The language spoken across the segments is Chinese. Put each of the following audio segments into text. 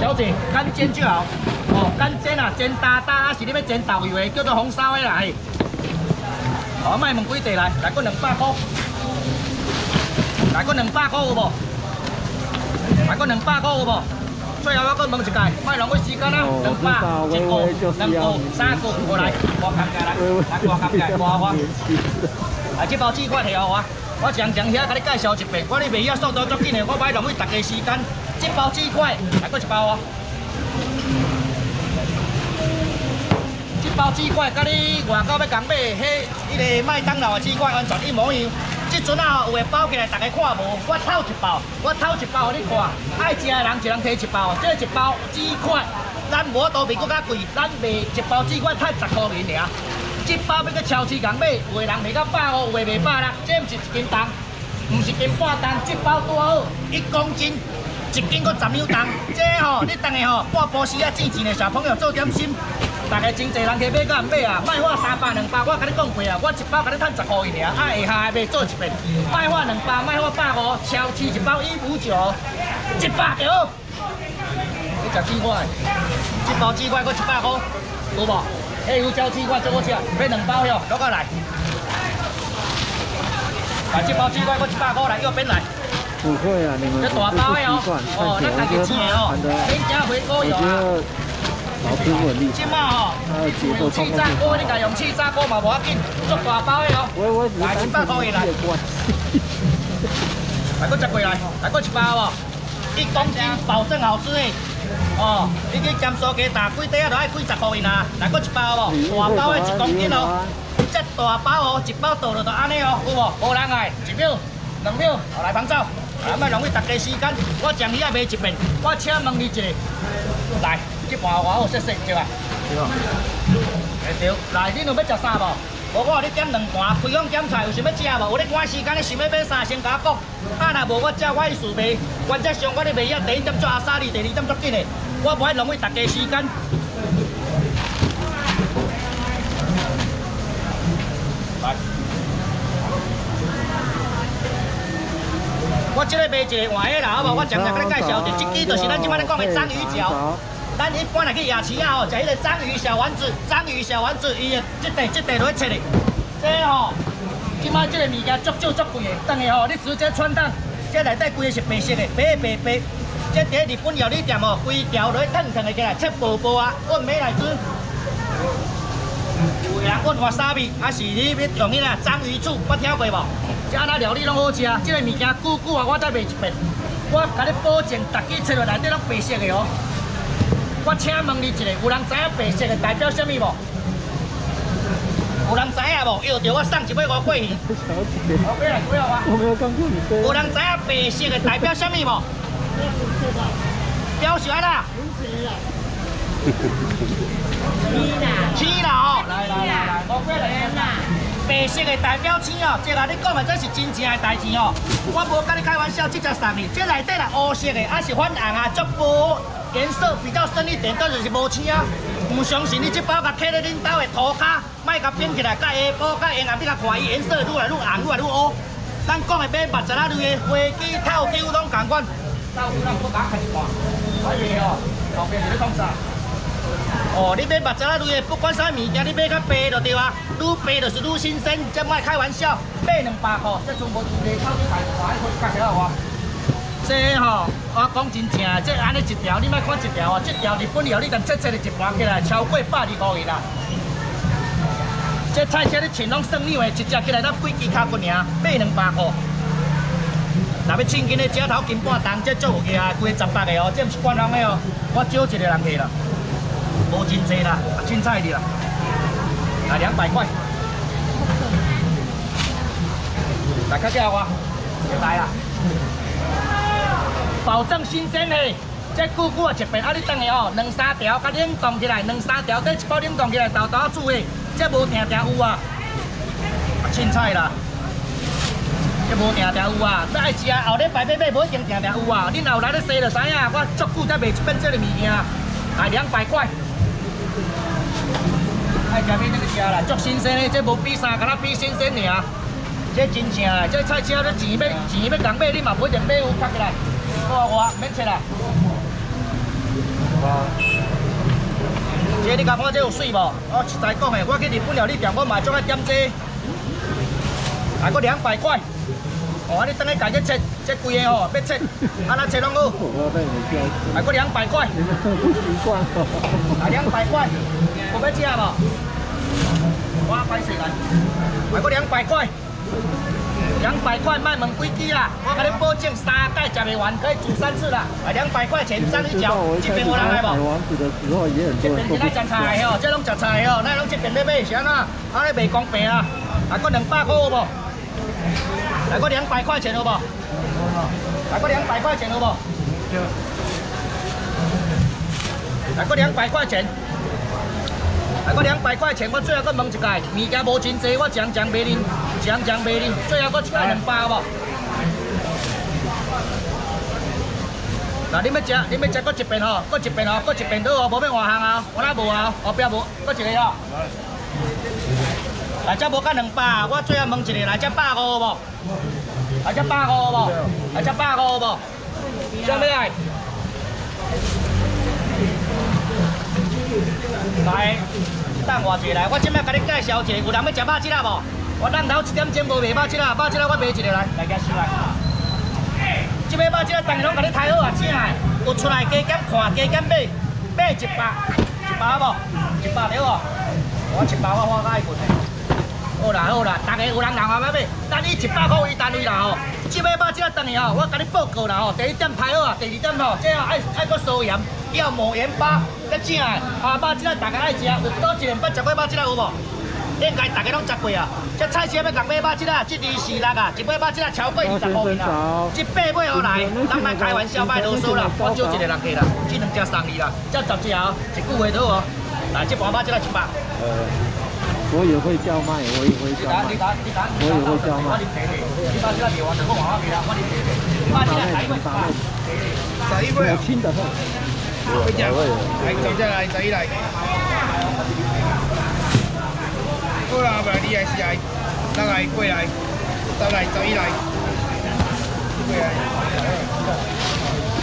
小姐，干煎就好。哦，干煎啊，煎大大啊，是你要煎豆油的，叫做红烧的啦。哦，卖问几块来？来个200块，来个200块有无？来个200块有无？ 最後我再問一次，莫浪費時間啦！200、1個、2個、3個過來，我扛起來，我扛起來，我。啊，這包紙我摕給我，我常常遐甲你介紹一遍。我哩賣遐速度足緊的，我莫浪費大家時間。這包紙塊，還佫一包哦。這包紙塊甲你外口要共買迄迄個麥當勞的紙塊完全一模一樣。 即阵啊，有诶包起来，大家看无？我偷一包，我偷一包，互你看。爱食诶人一人摕一包，即一包几块？咱无多卖，搁较贵。咱卖一包几块，赚10块银尔。一包要去超市共买，有诶人卖到100五，有诶卖100六。即毋是一斤重，毋是斤半重，一包拄好1公斤，1斤搁10两重。即吼，你当下吼，半晡时啊，钱钱诶，小朋友做点心。 大家真侪人去买，敢唔买啊？卖我300、200，我甲你讲过啊，我一包甲你赚10块银尔，啊下下卖做一遍。卖我200，卖我150，超市一包159，100就好。你食几块？一包几块，搁100块，有无？哎，有超市块做我吃，买2包哟，攞过来。来，一包几块，搁100块，来右边来。 不会啊，你们。这大包的哦，哦，咱家己煎的哦，免加回锅油啊。 即马吼，用气炸锅，你家用气炸锅嘛无要紧，足大包的哦。来100块来，来个10块来，来个1包哦，1公斤保证好吃的。哦，你去江苏街打几块啊？都爱几10块呐，来个1包哦，大包的1公斤哦，这大包哦，1包倒落就安尼哦，有无？无人爱，1秒、2秒，后来放走。 啊，莫浪费大家时间。我将你也卖一遍。我请问你一个，来，这盘我好说说对吧？对。会对。来，恁有要食啥无？无我给你点2盘。开放点菜有想要食无？有你赶时间，你想要买啥先甲我讲。啊，若无我只我意思卖。原则上我咧卖遐第一点做阿三哩，第二点做紧嘞。我无爱浪费大家时间。来。 我这个卖一个换个啦，好无？我常常甲你介绍者，这支就是咱即摆咧讲的章鱼脚。咱一般来去夜市啊吼，食迄个章鱼小丸子，章鱼小丸子，伊的这块落去切的。这吼，即摆这个物件足少足贵的，当下吼你直接穿档，这内底规个是白色的，白。这伫日本料理店吼，规条落去烫的起来，切薄薄啊，按米来煮。有人按瓦沙米，还是你要用迄个章鱼醋，捌听过无？ 食哪料理拢好食，这个物件久久啊，我再卖一遍。我甲你保证，逐支切落内底拢白色的哦。我请问你一个，有人知影白色的代表什么无？有人知影无？要着我送一尾5块去。好，过来，过来吧。我没有讲过你。有人知影白色的代表什么无？表示安那？青啦哦，来，5块来啦。 白色的代表青哦，即个你讲的这是真正的代志哦，我无跟你开玩笑，这只送你，这内底啦乌色的，还是泛红啊，足无颜色比较深一点，这就是无青啊。唔相信你这包甲揢在恁兜的涂骹，莫甲变起来，甲下晡、甲下暗，你甲看伊颜色愈来愈红，愈来愈乌。咱讲的买目汁啊类的花枝、透枝拢同款。到有人搁甲开看，哎呀，后边是咧讲啥？ 哦，你买目汁啊类的，不管啥物件，你买较白就对啊，愈白就是愈新鲜，真莫开玩笑。买200块，这全部是内口去排排，去夹起来哇。这吼，我讲真正，这安尼一条，你莫看一条哦，这条日本料理，但切的一盘起来超过120块啦。这菜色你称拢算两的，一只起来咱几支脚骨尔，买200块。若要称斤的，只头斤半重，这做有价，规18个哦，这毋是官方的哦，我少一个人去啦。 无真济啦，凊彩哩啦，啊200块，大家叫我，就来啦，保证新鲜嘿，这久久啊一遍，啊你等下哦，2、3条甲冷冻起来，2、3条再一包冷冻起来，豆豆煮的，这无定定有啊，凊彩啦。 这无定定有啊，再爱食后日排买买无一定定定有啊，恁后来咧西就知影，我足久才卖一遍这个物件，来200块。爱食咪这个食啦，足新鲜嘞，这无比啥，干那比新鲜尔。这真正嘞，这菜市啊，这钱要共买，你嘛不一定买有拍起来，我免切啦。姐，你甲看这有水无？我实在讲诶，我去日本料理店，我嘛总爱点这，还搁200块。哦，你等下家己切，切几个哦，要切，安那切拢好。还搁200块。还200块，我要吃无？ 我拍死来，还搁200块，200块卖问几支啦？我甲你保证3袋食袂完，可以煮3次啦。啊，200块钱上去嚼，这边有人来无？这边是来食菜的哦，这拢食菜的哦，咱拢这边咧买是安那？安尼袂公平啊！还搁200块有无？还搁200块钱有无？还搁200块钱有无？还搁200块钱。 还搁200块钱，我最后搁问一届，物件无真济，我常袂认，常袂认，最后搁出来200无？嗱，你要食，搁一遍吼，搁一遍吼，搁一遍倒哦，无要换项啊，我那无啊，后壁无，搁一个哦。来遮无到200，我最后问一个，来遮150无？来遮150无？来遮150无？想要来？ 来，等我一下来，我即摆甲你介绍一个，有人要食肉汁啦无？我咱头1点钟无卖肉汁啦，肉汁啦我卖一个来，大家收来。即摆肉汁啦，当然拢甲你抬好啊，正诶，有出来加减看，加减买，买100无？100对无？我100我爱滚。好啦好啦，大家有人人话要买，等你100块为单位啦吼。即摆肉汁啦，当然吼，我甲你报告啦吼，第1点抬好啊，第2点吼，即下爱搁收盐。 要抹盐巴，才正诶！啊，肉汁仔大家爱食，有倒一人捌食过肉汁仔有无？应该大家拢食过啊！这菜市要共买肉汁仔，1、2、4、6啊，一尾肉汁仔超过25元啦，100尾后来，咱卖开玩笑，卖啰嗦啦，我招一个人客啦，这2只送你啦，这10只哦，一句话多哦。来，这盘肉汁仔100。我也会叫卖，我也会叫卖。我也会叫卖。你把这肉完，我往那边啦，我你。把这11尾。轻的很。 来，好啦，不然你也是来，咱来过来，咱来走伊来，过来，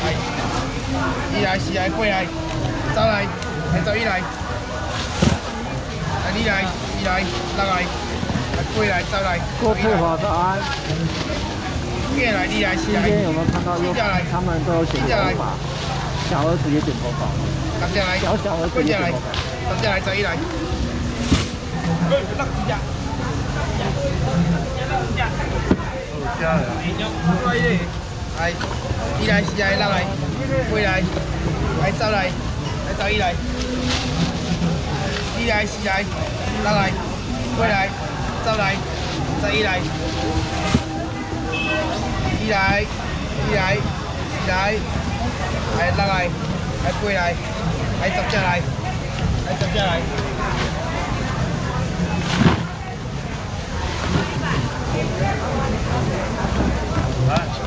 来，伊来是来过来，走来，来走伊来，来你来，伊来，咱来，来过来走来，过去华德安，过来你来是来，今天有没有看到？他们都有剪头发。 小儿子也剪头发，小儿子也剪头发，等下来，再来。哎，伊来是来，咱来，回来，来走来，来走伊来，伊来是来，咱来，回来，走来，再伊来，伊来，伊来，伊来。 来，拉来，来过来，来10只来，来10只来。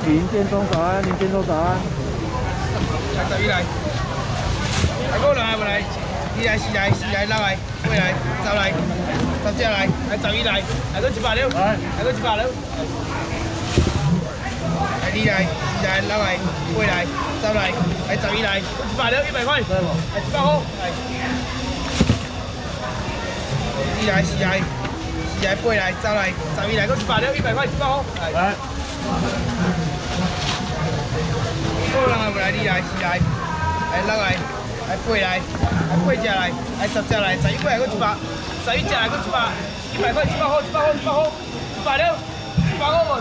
林建忠早安，林建忠早安。来十一来，来过来不来？一来4来拉来，过来走来，10只来，来11来，来到100了，来到100了。来2来拉来，过来。 收来，来11来，100了，100块，来100块，来。2来8来，收来，11来，搁100了，100块，100块，来。好啦，来2来4来，来6来，来8来，来8只来，来10只来，11块来搁100，11只来搁100，100块，100块，100了，100块无，100块，100，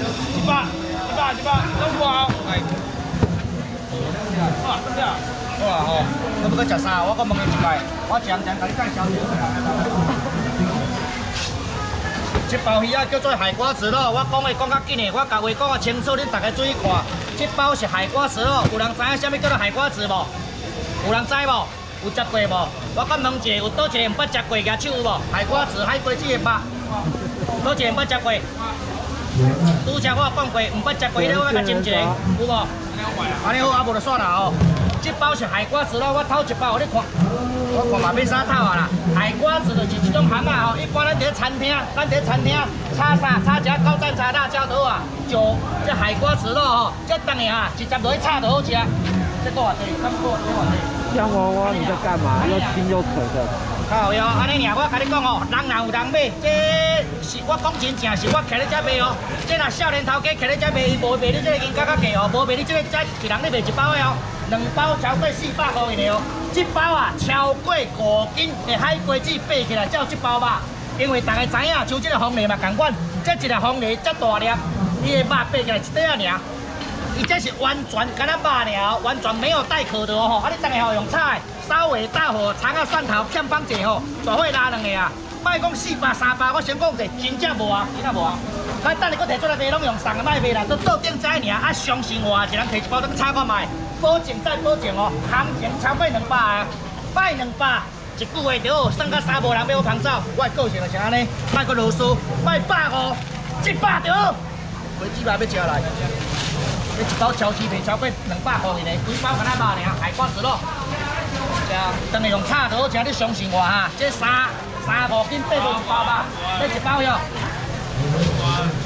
拢不好，来。 好啦吼，你要搁食啥？我搁问伊一摆，我常甲你介绍一包鱼仔叫做海瓜子咯，我讲话讲较紧诶，我甲话讲啊清楚，恁大家注意看。这包是海瓜子咯，有人知影啥物叫做海瓜子无？有人知无？有食过无？我搁问一下，有倒一个毋捌食过举手有无？海瓜子、海瓜子诶肉，倒一个毋捌食过？拄则我有讲过，毋捌食过迄个，我甲斟一个，有无？ 安尼好，啊无就算啦吼。这包是海瓜子咯，我掏一包给你看。我看嘛，要啥掏啊啦？海瓜子就是一种蛤仔吼，一般咱伫餐厅炒啥？炒一下高蛋、炒辣椒头啊，就这海瓜子咯吼。这当然啊，直接落去炒就好食。这多少钱？洋娃娃你在干嘛？又亲又扯的。好哟，安尼尔，我跟你讲哦，人哪有人买？这是我讲真正，是我徛咧遮卖哦。这若少年头家徛咧遮卖，伊无卖你这个银价较低哦，无卖你这个价一人咧卖一包的哦，两包超过400块的哦。这包啊超过5斤的海龟子掰起来才有这包肉。 因为大家知影，像这个红梨嘛，同款，这一个红梨遮大粒，伊的肉掰起来一块仔尔，伊这是完全干那肉尔，完全没有带壳的哦吼。啊，你等下吼用菜，稍微大火葱啊蒜头欠放者吼，大火拉两下啊。莫讲400、300，我先讲者真正无啊，真正无啊。啊，等下佫摕出来卖，拢用送的莫卖啦，都桌顶仔尔。啊，相信我，一人摕一包，等炒看卖，保证再保证哦，行情超过200啊，卖200。 一句话对哦，算到三无人要我捧走，我个性就是安尼，卖阁啰嗦，卖150，100对哦。几只肉要吃来？你一包超市袂超过200块的，几包敢那肉尔，海瓜子咯。对啊，当然用炒就好吃，你相信我哈。这3、5斤变做1包吧，这一包哟。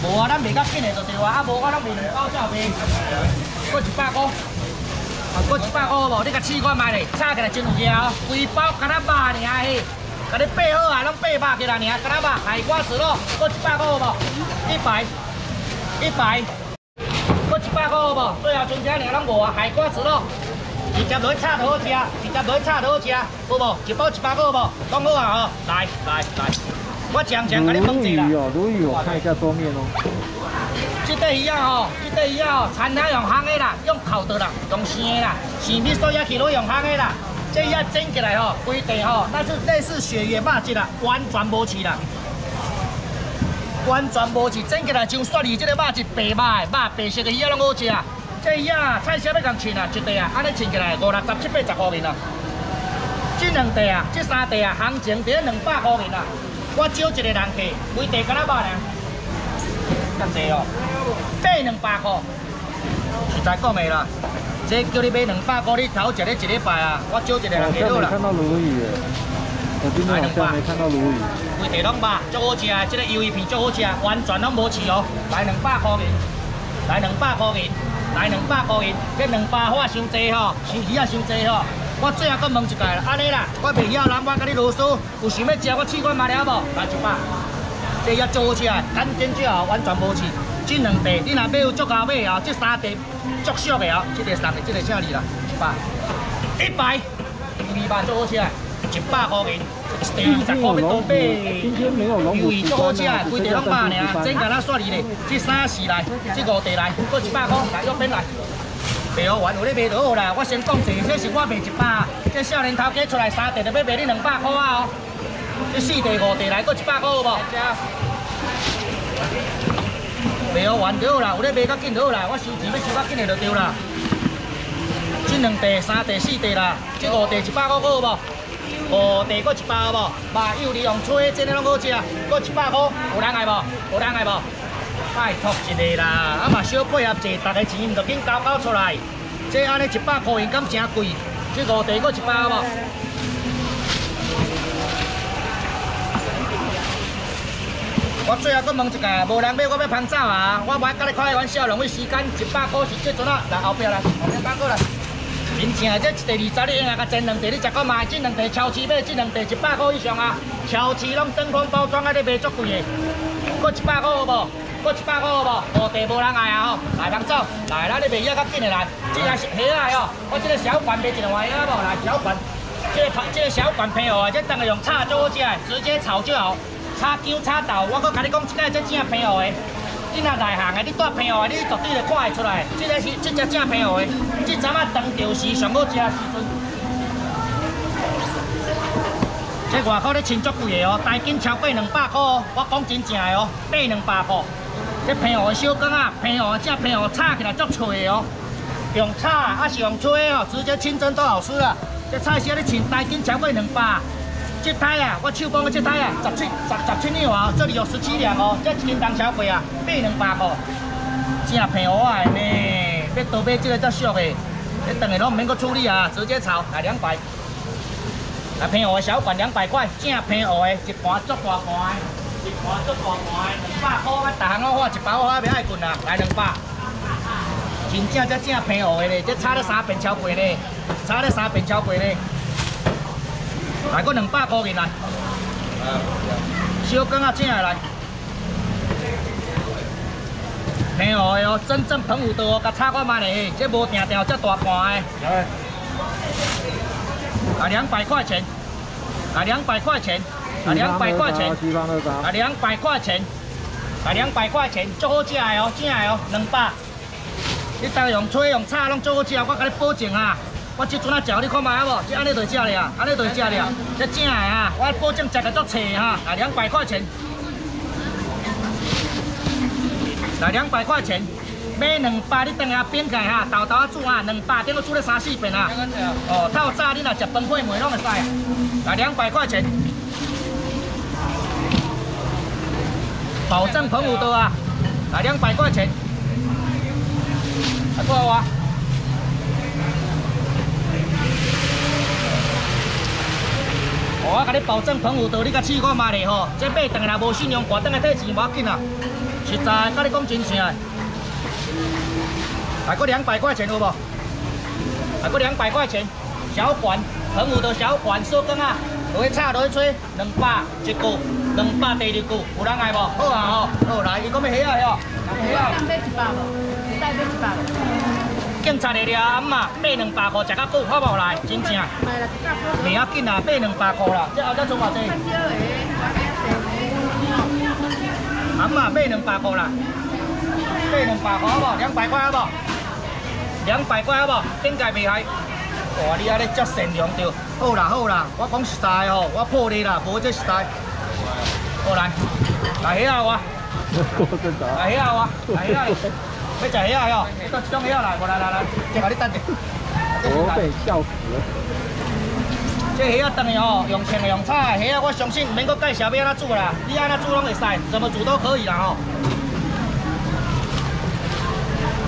无啊，咱卖较紧的就对啊，啊无我咱卖2包才有卖，搁100块。 过100块无，你甲试看卖咧，炒起来真有味哦。规包干那肉尔嘿，甲你掰好啊，拢掰肉起来尔，干那肉海瓜子咯，过100块无？100，过100块无？最后剩只尔拢无啊，海瓜子咯，直接落去炒就好吃，直接落去炒就好吃，有无？一包100块无？讲好啊吼，来，我讲甲你问一下啦。鲈鱼哦，看一下桌面哦。 这块鱼仔吼，这块鱼仔吼，田下用烘的啦，用烤的啦，用生的啦，生米所以也去落用烘的啦。这鱼仔蒸起来吼，规块吼，但是类似鳕鱼肉质啦，完全无似啦，完全无似。蒸起来像鱈鱼这个肉质白肉的，肉白色的鱼仔拢好食啊。这鱼仔菜色要共称啊，一块啊，安尼称起来50、60、70、80块啦。这两块啊，这三块啊，行情在200块啦。我招一个人客，规块敢那肉呢？ 咁济哦，买200块，实在讲袂啦。这叫你买200块，你头食咧一礼拜啊，我招一个人下好啦。看到鲈鱼了，我今天好像没看到鲈鱼。规地拢吧，足好食啊！这个鱿鱼片足好食，完全拢无饲哦。来200块银，来200块银，来200块银，这200块伤济吼，生鱼也伤济吼。我最后搁问一句啦，安尼啦，我袂晓人，我甲你啰嗦，有想要食我试看卖了无？来100。 这也做好吃，干煎之后完全无刺。这两块你若买有足够买哦，这三块足俗的哦，这个送的，这个请你啦，100，200做好吃，100块银，10块要多买。鱿鱼做好吃，规地拢卖尔，真甲咱算哩嘞。这3、4来，这5块来，搁100块来，约变来。卖好完，有咧卖就好啦。我先讲者，这是我卖100，这少年头家出来3块就要卖你200块啊哦。 这4块、5块来，搁100块有无？卖好完就好啦，有咧卖较紧就好啦。我收钱要收较紧的就对啦。这2块、3块、4块啦，这5块100块有无？5块搁1包有无？麻油你用炊，真个拢好食，搁100块，有人爱无？有人爱无？拜托一个啦，啊嘛小配合者，大家钱唔着紧交交出来。这安尼100块银敢真贵，这5块搁1包有无？ 我最后搁问一下，无人买，我要捧走啊！我袂甲你开玩笑，浪费时间。100块是即阵啊，来后壁来，后壁讲过来。真正这1块20，你应该甲前2块你食过卖，这2块超市买，这2块100块以上啊！超市拢真空包装啊，你卖足贵的。搁100块有无？搁100块有无？5块无人爱啊吼！来捧走，来啦，你卖遐较紧的来。这也是虾啊吼，我这个小盘卖一两块啊无？来小盘，这个小盘配合啊，这当个用炒做好食的，直接炒就好。 炒姜、炒豆，我搁甲你讲，这个才正平和的。你若内行的，你带平和的，你绝对着看会出来。这个是这只正平和的，这阵啊当潮时上好食时阵。这外口咧称足贵的哦，单斤超过200块哦，我讲真正的哦，200块。这平和的小羹啊，平和这平和炒起来足脆的哦，用炒啊是用炊哦，直接清蒸都好吃啦。这菜色咧称单斤超过200。 这胎啊，我手工的这胎啊，十七两哦，这里有17两哦，这一斤重小贵啊，200块，真平和的呢。要多买这个才俗的，你等下拢唔免搁处理啊，直接炒来200。来平和的小罐200块，正平和的，一盘足大盘的，200块，我逐项我一包我也袂爱滚啊，来200。真正才正平湖的呢，这炒了3遍超过呢，炒了3遍超过呢。来，搁200块钱来。小羹啊，正的来。平湖的哦，真正澎湖的哦，甲炒看卖咧，这无定定这大盘的。啊，200块钱。啊，200块钱。啊，200块钱。啊，200块钱。啊，200块钱，足好食的哦，正的哦，200。 你当用炊用炒拢做好食，我甲你保证啊！我即阵啊食，你看卖啊无？即安尼就食了啊，安尼就食了，这正的啊！我保证食个足脆哈！来200块钱，来200块钱，买200你当下冰起哈，豆豆啊煮啊，200顶多煮了3、4遍啊。哦，透早你若食饭配糜拢会使。来200块钱，保证澎湖刀啊！来200块钱。 还够啊！我甲你保证，澎湖道你甲试看卖咧吼。这买顿来无信用，挂顿来退钱无要紧啊。实在，甲你讲真实诶。还够200块钱有无？还够200块钱。小管，澎湖道小管收工啊！落去炒，落去炊，200一股，200第2股，有人爱无？好啊吼，好来，伊讲要虾啊吼，虾啊。上买100无？ 警察来了，阿妈买200块，食较久，好无来，真正。袂要紧啦，买200块啦，这后只剩偌济？阿妈买200块啦，买200块好无？200块好无？200块好无？顶界袂害。哇，你安尼遮善良着，好啦好啦，我讲实在吼，我破例啦，无这实在。好来，来遐有啊，来遐有啊，来遐。 要食虾啊！哟，到中虾来，我来，这个你等者。我被笑死了。这虾啊，当然哦，用青用炒的虾啊，我相信免阁介绍要安怎煮啦，你安怎煮拢会使，怎么煮都可以啦吼。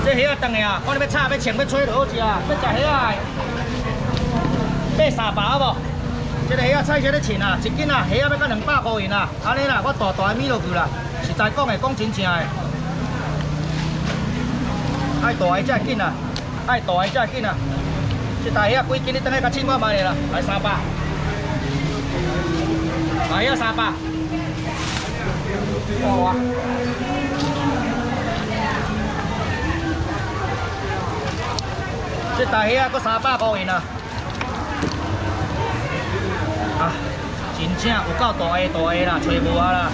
这虾啊，当然啊，我咧要炒、要清、要炊就好食啊。要食虾啊，买3包好无？这个虾啊，菜些咧称啊，一斤啊，虾啊要到200块钱啊，安尼啦，我大大个米落去啦，实在讲诶，讲真正诶。 爱大个才紧啊！爱大个才紧啊！这大虾几斤？你等下甲称我卖下啦，来300，大虾300，好啊！这大虾搁300块钱啊！啊，真正有够大个啦，找无啊啦，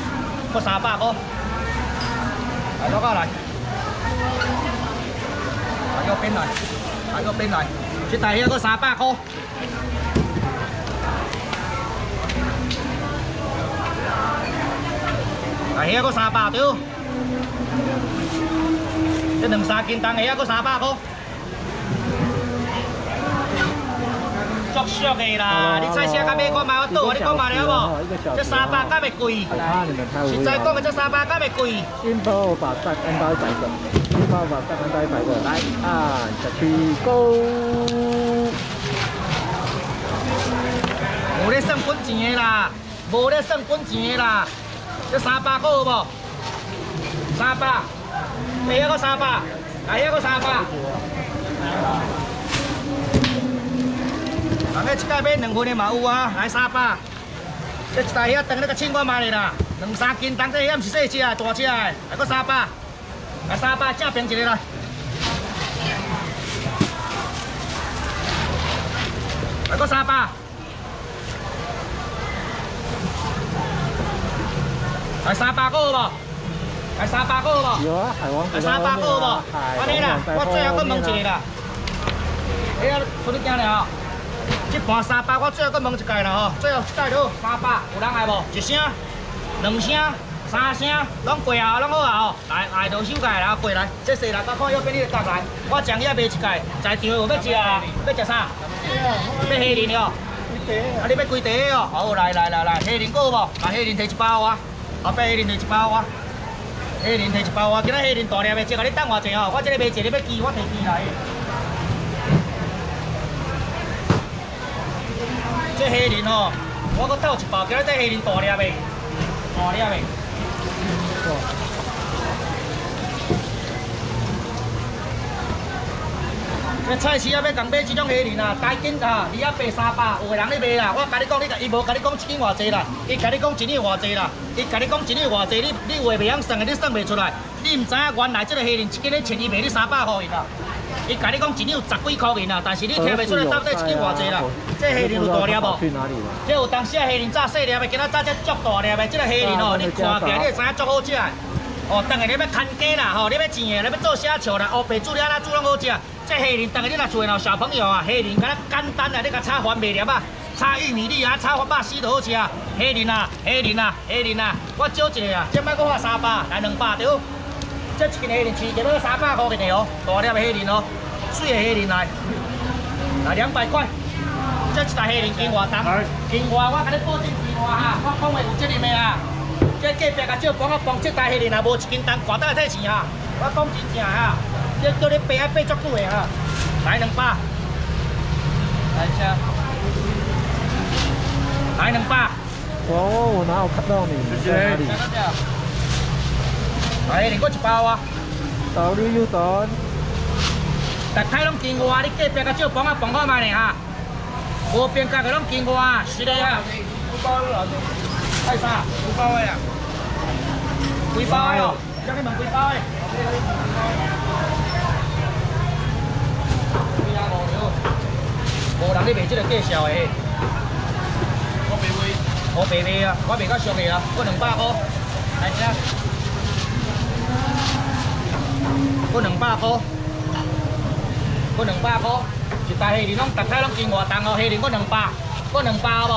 搁300块，来落下来。 个边来，来个边来，这大虾搁300块。大虾搁300对，这2、3斤重虾搁300块，足俗个啦！你菜市啊，甲买看卖，我倒，你讲卖了无？这300敢袂贵？实在讲个，这300敢袂贵？1包8、3包100个。 1包8、3包100个，来啊，1、2、3，Go！ 无咧算本钱的啦，无咧算本钱的啦，这300块有无？300，第一个300，第一个300。人个一届买2份的嘛有啊，来300。这一台遐当那个称我卖咧啦，2、3斤重，这遐唔是细只的，大只的，还佫300。 来300正平一个来，来个300，来300个有无？来300个有无？有啊，海王。来300个有无？安尼啦，我最后搁问一个啦，哎呀，出你惊咧吼！这盘300，我最后搁问一届啦吼，最后一届了300，有人来无？1声、2声、3声，拢过啊，拢好啊吼！来，来到手界啦，过来，这细人甲看右边你就夹来。我上夜卖一届，在场有要食啊？要食啥？要虾仁哦。啊，你要几块哦？好，来，虾仁够无？来，虾仁摕1包啊！后摆虾仁摕1包啊！虾仁摕1包啊！今仔虾仁大粒的，即个你等偌济哦？我这个卖一个要鸡，我摕鸡来。这虾仁哦，我搁倒1包，今仔这虾仁大粒的，大粒的。这菜市啊，要共买这种虾仁啊，大斤啊，二啊八三百，有个人咧卖啦。我甲你讲，你甲伊无甲你讲称偌济啦，伊甲你讲一两偌济啦，伊甲你讲一两偌济，你话袂晓算的，你算袂出来。你毋知影原来这个虾仁一斤咧千二卖你300块啦。伊甲你讲一两十几块银啦，但是你听袂出来到底一斤偌济啦。这虾仁有大粒无？这有当时啊，虾仁炸细粒的，今仔炸只足大粒的，这个虾仁哦，你看起来你会知影足好食。 哦，当个你要砍价啦，吼，你要钱的，你要做虾球啦，黑白煮了哪煮拢好食。这虾仁，当个你若厝内小朋友啊，虾仁敢若简单啊，你甲炒番麦粒啊，炒玉米粒啊，炒番肉丝就好食啊。虾仁啊，虾仁啊，虾仁啊，我少一个啊，即摆我发300，来200对。这一斤虾仁市价要300块个哦，大粒的虾仁哦，水的虾仁来，来200块。这一台虾仁斤外重，斤外我甲你保证斤外哈，我讲话有责任的啊。 这隔壁甲少帮我帮这台虾仁啊，无一斤重，挂单退钱啊！我讲真正啊，这叫你背啊背足久的啊，来200，来一下，来200。哦，我哪有看到你？在哪里？来，你给我一包啊！到你又等。大概拢见我，你隔壁甲少帮我帮我卖呢哈，无边角个拢见我，是的啊。 太差，几包的啦？几包的哦？叫你问几包的？几啊五条？无人咧卖这个介绍的。我卖卖，我卖卖啊！我卖较俗的啊，我200块，来一下。我200块，我200块，一袋虾仁拢，大概拢斤外重哦，虾仁我200，我200好无？